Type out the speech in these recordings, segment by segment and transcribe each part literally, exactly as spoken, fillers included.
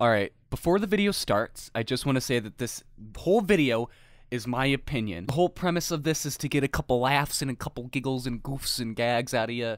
All right, before the video starts, I just want to say that this whole video is my opinion. The whole premise of this is to get a couple laughs and a couple giggles and goofs and gags out of you.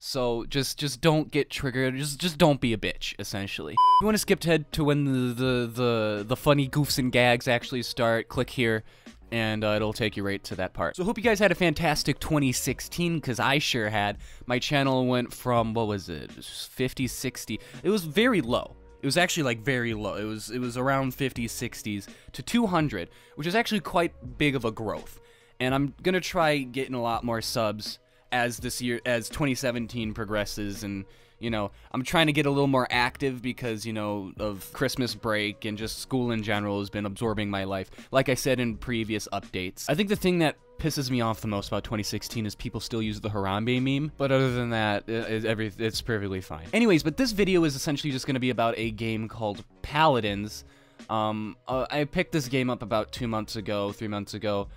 So just just don't get triggered. Just just don't be a bitch, essentially. If you want to skip ahead to when the, the, the, the funny goofs and gags actually start, click here, and uh, it'll take you right to that part. So I hope you guys had a fantastic twenty sixteen, because I sure had. My channel went from, what was it, fifty, sixty. It was very low. It was actually like very low. It was it was around fifties, sixties to two hundred, which is actually quite big of a growth. And I'm going to try getting a lot more subs as this year, as twenty seventeen progresses, and you know, I'm trying to get a little more active because, you know, of Christmas break and just school in general has been absorbing my life. Like I said in previous updates, I think the thing that pisses me off the most about twenty sixteen is people still use the Harambe meme, but other than that, it, it, it's perfectly fine. Anyways, but this video is essentially just going to be about a game called Paladins. Um, uh, I picked this game up about two months ago, three months ago.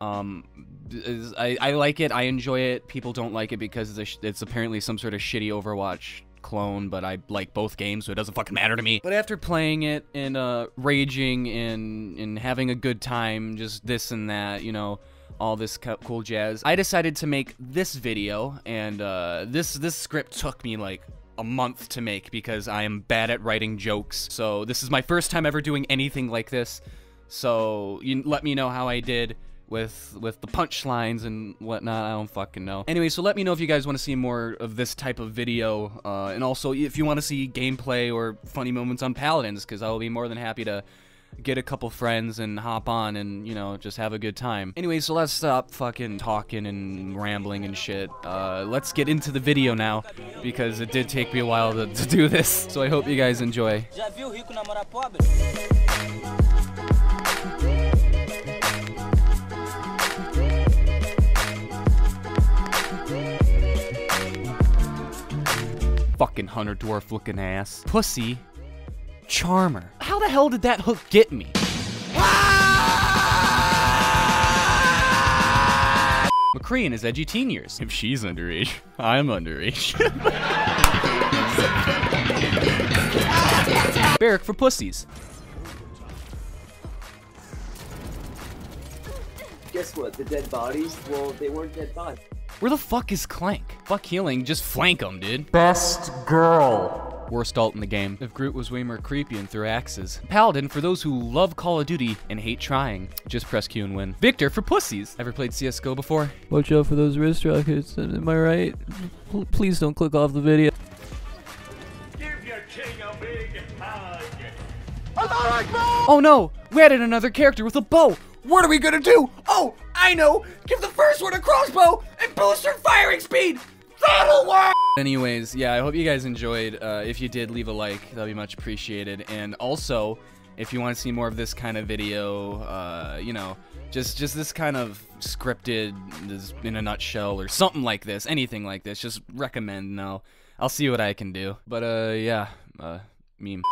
Um, I, I like it, I enjoy it, people don't like it because it's, a, it's apparently some sort of shitty Overwatch clone, but I like both games, so it doesn't fucking matter to me. But after playing it and uh, raging and, and having a good time, just this and that, you know, all this cool jazz, I decided to make this video, and uh, this, this script took me like a month to make because I am bad at writing jokes, so this is my first time ever doing anything like this, so you let me know how I did with with the punchlines and whatnot. I don't fucking know. Anyway, so let me know if you guys want to see more of this type of video, uh, and also if you want to see gameplay or funny moments on Paladins, because I will be more than happy to get a couple friends and hop on and, you know, just have a good time. Anyway, so let's stop fucking talking and rambling and shit. Uh, let's get into the video now, because it did take me a while to, to do this. So I hope you guys enjoy. Fucking hunter dwarf looking ass. Pussy. Charmer. How the hell did that hook get me? Ah! McCree in his edgy teen years. If she's underage, I'm underage. Barik for pussies. Guess what? The dead bodies? Well, they weren't dead bodies. Where the fuck is Clank? Fuck healing, just flank him, dude. Best girl. Worst alt in the game. If Groot was way more creepy and threw axes. Paladin for those who love Call of Duty and hate trying. Just press Q and win. Victor for pussies. Ever played C S G O before? Watch out for those wrist rockets. Am I right? Please don't click off the video. Give your king a big hug. Oh no! We added another character with a bow! What are we gonna do? Oh, I know! Give the first one a crossbow and boost her firing speed! That'll work! Anyways, yeah, I hope you guys enjoyed. Uh, if you did, leave a like. That'll be much appreciated. And also, if you want to see more of this kind of video, uh, you know, just just this kind of scripted, this in a nutshell, or something like this, anything like this, just recommend, and I'll, I'll see what I can do. But, uh, yeah, uh, meme.